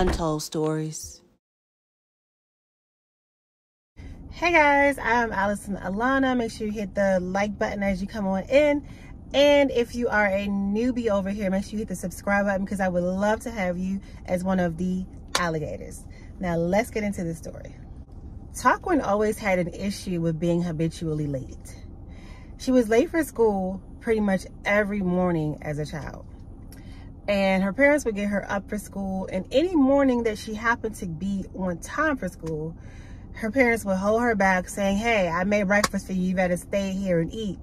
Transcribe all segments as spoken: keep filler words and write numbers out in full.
Untold Stories. Hey guys, I'm Allison Alanna. Make sure you hit the like button as you come on in. And if you are a newbie over here, make sure you hit the subscribe button because I would love to have you as one of the alligators. Now let's get into the story. Talkwin always had an issue with being habitually late. She was late for school pretty much every morning as a child. And her parents would get her up for school, and any morning that she happened to be on time for school, her parents would hold her back saying, "Hey, I made breakfast for you, you better stay here and eat."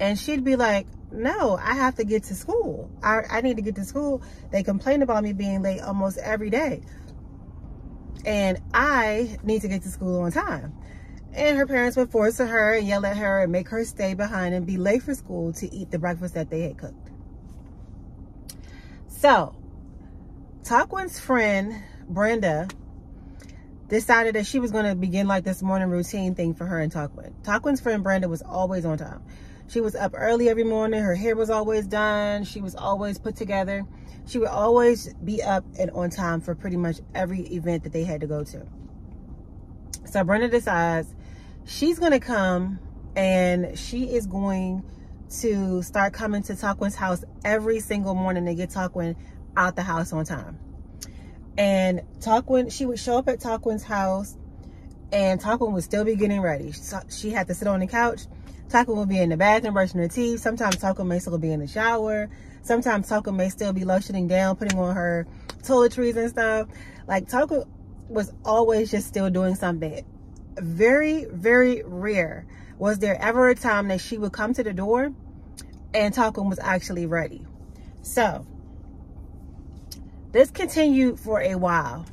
And she'd be like, "No, I have to get to school. I, I need to get to school. They complain about me being late almost every day. And I need to get to school on time." And her parents would force her and yell at her and make her stay behind and be late for school to eat the breakfast that they had cooked. So, Talkwin's friend, Brenda, decided that she was going to begin like this morning routine thing for her and Talkwin. Talkwin's friend, Brenda, was always on time. She was up early every morning. Her hair was always done. She was always put together. She would always be up and on time for pretty much every event that they had to go to. So Brenda decides she's going to come and she is going to start coming to Talkwin's house every single morning to get Talkwin out the house on time. And Talkwin, she would show up at Talkwin's house and Talkwin would still be getting ready. She had to sit on the couch. Talkwin will be in the bathroom brushing her teeth. Sometimes Talkwin may still be in the shower. Sometimes Talkwin may still be lotioning down, putting on her toiletries and stuff. Like, Talkwin was always just still doing something. Very, very rare was there ever a time that she would come to the door and Talkwin was actually ready. So, this continued for a while.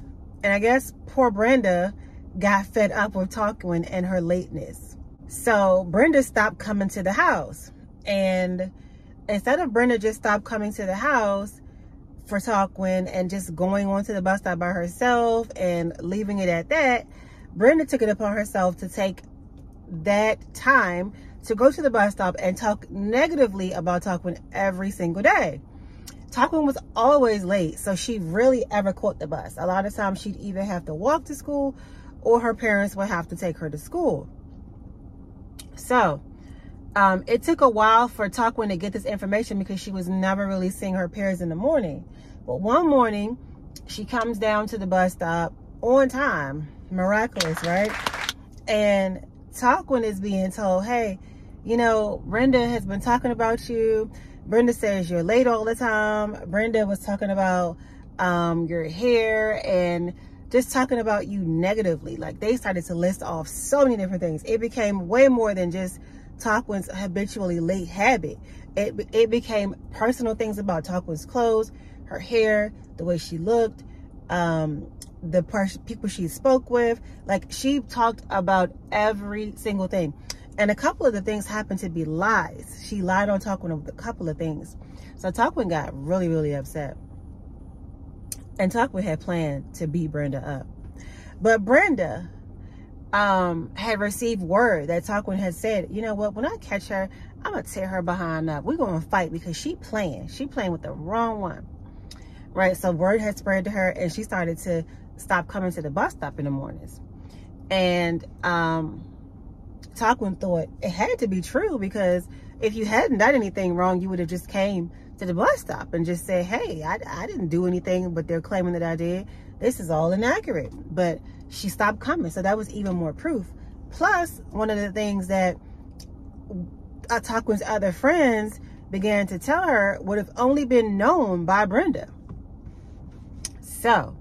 And I guess poor Brenda got fed up with Talkwin and her lateness. So Brenda stopped coming to the house, and instead of Brenda just stopped coming to the house for Talkwin and just going onto the bus stop by herself and leaving it at that, Brenda took it upon herself to take that time to go to the bus stop and talk negatively about Talkwin every single day. Talkwin was always late, so she rarely ever caught the bus. A lot of times she'd either have to walk to school or her parents would have to take her to school. So, um, it took a while for Talkwin to get this information because she was never really seeing her parents in the morning. But one morning, she comes down to the bus stop on time. Miraculous, right? And Talkwin is being told, "Hey, you know, Brenda has been talking about you. Brenda says you're late all the time. Brenda was talking about um, your hair and just talking about you negatively." Like, they started to list off so many different things. It became way more than just Talkwin's habitually late habit. It, it became personal things about Talkwin's clothes, her hair, the way she looked, um, the people she spoke with. Like, she talked about every single thing. And a couple of the things happened to be lies. She lied on Talkwin over a couple of things. So Talkwin got really, really upset. And Talkwin had planned to beat Brenda up. But Brenda um, had received word that Talkwin had said, "You know what, when I catch her, I'm going to tear her behind up. We're going to fight because she playing. She playing with the wrong one." Right? So word had spread to her and she started to stop coming to the bus stop in the mornings. And um, Talkwin thought it had to be true because if you hadn't done anything wrong, you would have just came to the bus stop and just say, "Hey, I, I didn't do anything, but they're claiming that I did. This is all inaccurate." But she stopped coming, so that was even more proof. Plus, one of the things that Talkwin's other friends began to tell her would have only been known by Brenda. So,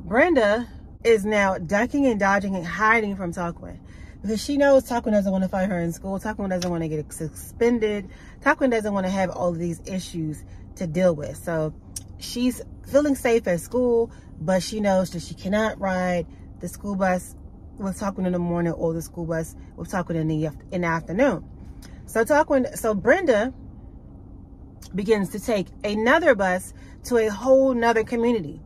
Brenda is now ducking and dodging and hiding from Talkwin, because she knows Talkwin doesn't want to fight her in school. Talkwin doesn't want to get suspended. Talkwin doesn't want to have all of these issues to deal with. So she's feeling safe at school, but she knows that she cannot ride the school bus with Talkwin in the morning or the school bus with Talkwin in the, in the afternoon. So Talkwin, so Brenda begins to take another bus to a whole nother community.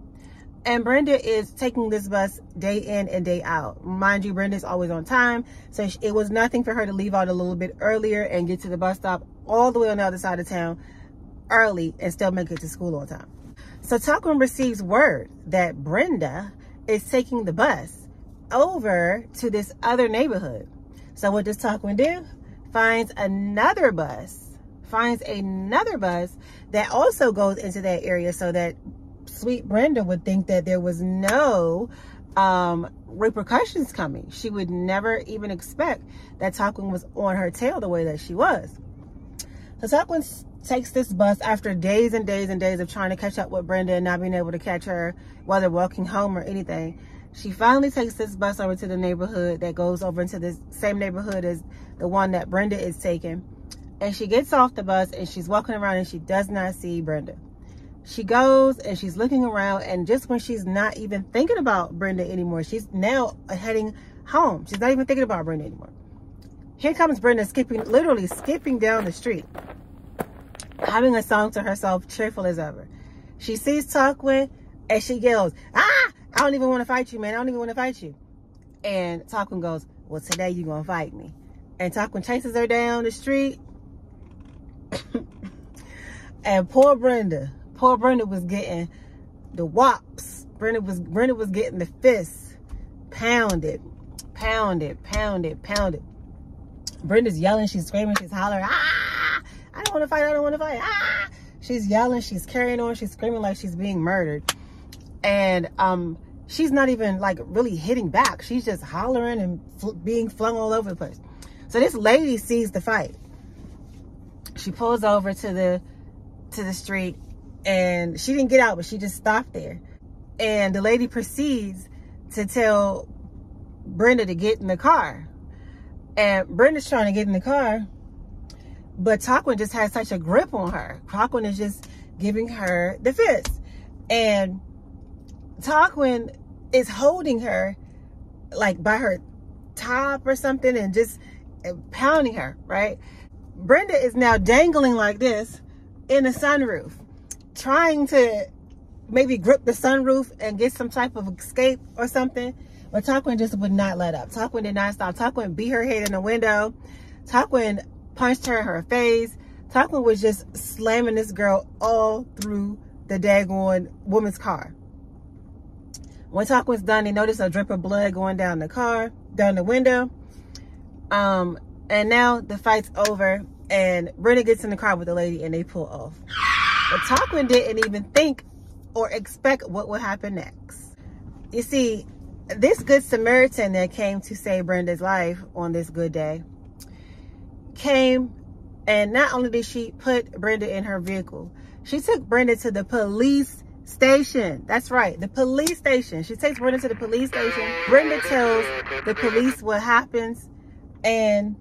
And Brenda is taking this bus day in and day out. Mind you, Brenda's always on time. So it was nothing for her to leave out a little bit earlier and get to the bus stop all the way on the other side of town early and still make it to school on time. So Talkwin receives word that Brenda is taking the bus over to this other neighborhood. So what does Talkwin do? Finds another bus, finds another bus that also goes into that area so that sweet Brenda would think that there was no um, repercussions coming. She would never even expect that Talkwin was on her tail the way that she was. So Talkwin takes this bus after days and days and days of trying to catch up with Brenda and not being able to catch her while they're walking home or anything. She finally takes this bus over to the neighborhood that goes over into this same neighborhood as the one that Brenda is taking. And she gets off the bus and she's walking around and she does not see Brenda. She goes and she's looking around, and just when she's not even thinking about Brenda anymore, she's now heading home. She's not even thinking about Brenda anymore. Here comes Brenda skipping, literally skipping down the street, having a song to herself, cheerful as ever. She sees Talkwin and she yells, "Ah, I don't even want to fight you, man. I don't even want to fight you." And Talkwin goes, "Well, today you're going to fight me." And Talkwin chases her down the street. And poor Brenda, poor Brenda was getting the whops. Brenda was, Brenda was getting the fists pounded, pounded, pounded, pounded. Brenda's yelling, she's screaming, she's hollering, "Ah, I don't want to fight, I don't want to fight, ah." She's yelling, she's carrying on, she's screaming like she's being murdered. And um, she's not even like really hitting back. She's just hollering and fl being flung all over the place. So this lady sees the fight. She pulls over to the, to the street, and she didn't get out, but she just stopped there. And the lady proceeds to tell Brenda to get in the car. And Brenda's trying to get in the car, but Talkwin just has such a grip on her. Talkwin is just giving her the fist. And Talkwin is holding her like by her top or something and just pounding her, right? Brenda is now dangling like this in the sunroof, trying to maybe grip the sunroof and get some type of escape or something. But Talkwin just would not let up. Talkwin did not stop. Talkwin beat her head in the window. Talkwin punched her in her face. Talkwin was just slamming this girl all through the daggone woman's car. When Talkwin's done, they notice a drip of blood going down the car, down the window. Um, and now the fight's over, and Brenda gets in the car with the lady, and they pull off. But Talkwin didn't even think or expect what would happen next. You see, this good Samaritan that came to save Brenda's life on this good day came, and not only did she put Brenda in her vehicle, she took Brenda to the police station. That's right, the police station. She takes Brenda to the police station. Brenda tells the police what happens, and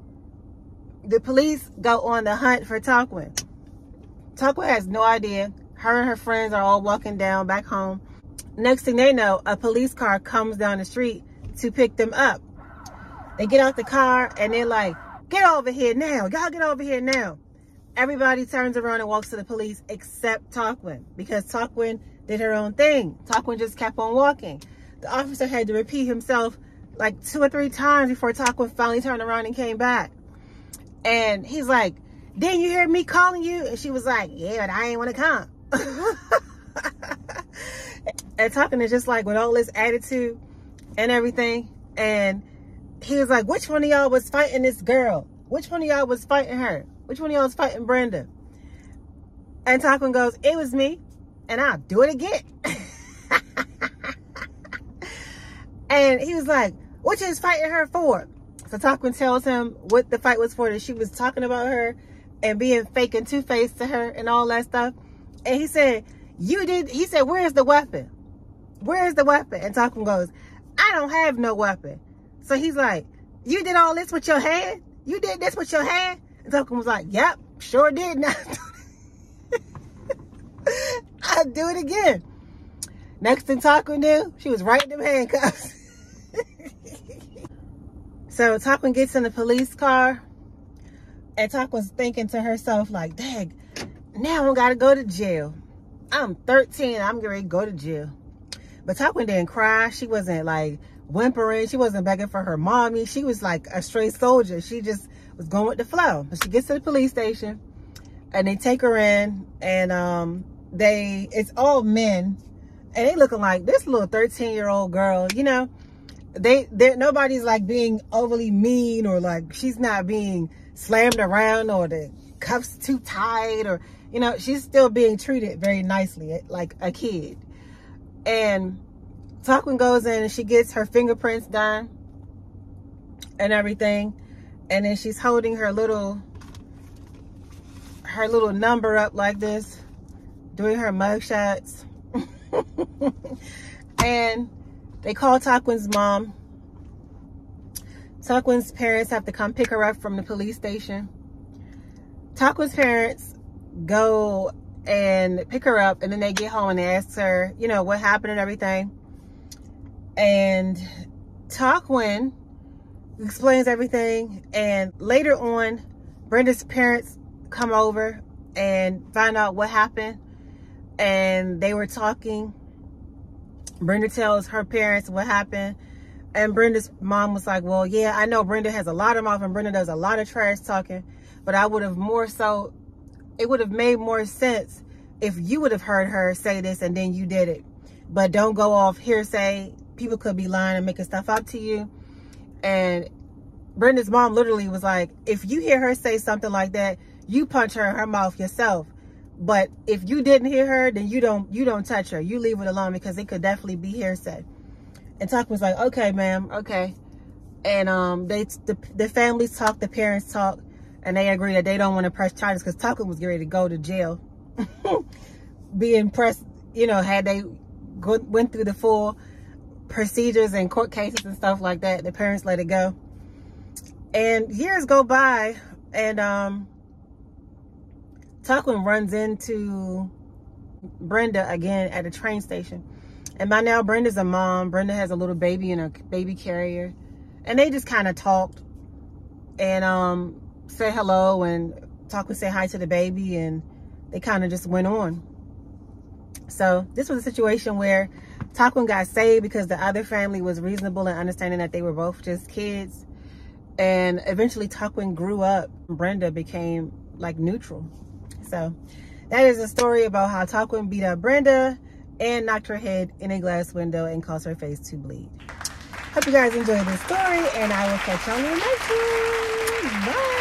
the police go on the hunt for Talkwin. Talkwin has no idea. Her and her friends are all walking down back home. Next thing they know, a police car comes down the street to pick them up. They get out the car and they're like, "Get over here now. Y'all get over here now." Everybody turns around and walks to the police except Talkwin, because Talkwin did her own thing. Talkwin just kept on walking. The officer had to repeat himself like two or three times before Talkwin finally turned around and came back. And he's like, "Didn't you hear me calling you?" And she was like, "Yeah, but I ain't want to come." And Talkwin is just like with all this attitude and everything. And he was like, "Which one of y'all was fighting this girl? Which one of y'all was fighting her? Which one of y'all was fighting Brenda?" And Talkwin goes, "It was me, and I'll do it again." And he was like, "What you was fighting her for?" So Talkwin tells him what the fight was for, that she was talking about her and being fake and two-faced to her and all that stuff. And he said, "You did," he said, "Where's the weapon? Where's the weapon?" And Talkwin goes, "I don't have no weapon." So he's like, "You did all this with your hand? You did this with your hand?" And Talkwin was like, "Yep, sure did. I'll do it again." Next thing Talkwin knew, she was right in them handcuffs. So Talkwin gets in the police car, and Talkwin's thinking to herself like, "Dang, now I gotta go to jail. I'm thirteen, I'm getting ready to go to jail." But Talkwin didn't cry. She wasn't like whimpering. She wasn't begging for her mommy. She was like a straight soldier. She just was going with the flow. But she gets to the police station, and they take her in, and um, they, it's all men, and they looking like this little thirteen year old girl, you know, they, they, nobody's like being overly mean, or like she's not being slammed around, or the cuffs too tight, or, you know, she's still being treated very nicely, like a kid. And Talkwin goes in and she gets her fingerprints done and everything. And then she's holding her little, her little number up like this, doing her mug shots. And they call Talkwin's mom. Talkwin's parents have to come pick her up from the police station. Talkwin's parents go and pick her up, and then they get home and they ask her, you know, what happened and everything. And Talkwin explains everything, and later on, Brenda's parents come over and find out what happened, and they were talking. Brenda tells her parents what happened, and Brenda's mom was like, well, yeah, I know Brenda has a lot of mouth and Brenda does a lot of trash talking, but I would have more so, it would have made more sense if you would have heard her say this and then you did it. But don't go off hearsay. People could be lying and making stuff up to you. And Brenda's mom literally was like, if you hear her say something like that, you punch her in her mouth yourself. But if you didn't hear her, then you don't you don't touch her. You leave it alone, because it could definitely be hearsay. And Talk was like, okay, ma'am, okay. And um, they the, the families talk, the parents talk, and they agree that they don't want to press charges, because Talk was getting ready to go to jail. Being pressed, you know, had they go, went through the full procedures and court cases and stuff like that, the parents let it go. And years go by, and um, Talkwin runs into Brenda again at a train station. And by now, Brenda's a mom. Brenda has a little baby in a baby carrier. And they just kind of talked and um, said hello, and Talkwin said hi to the baby, and they kind of just went on. So this was a situation where Talkwin got saved because the other family was reasonable and understanding that they were both just kids. And eventually Talkwin grew up. Brenda became like neutral. So that is a story about how Talkwin beat up Brenda and knocked her head in a glass window and caused her face to bleed. Hope you guys enjoyed this story, and I will catch y'all in the next one. Bye.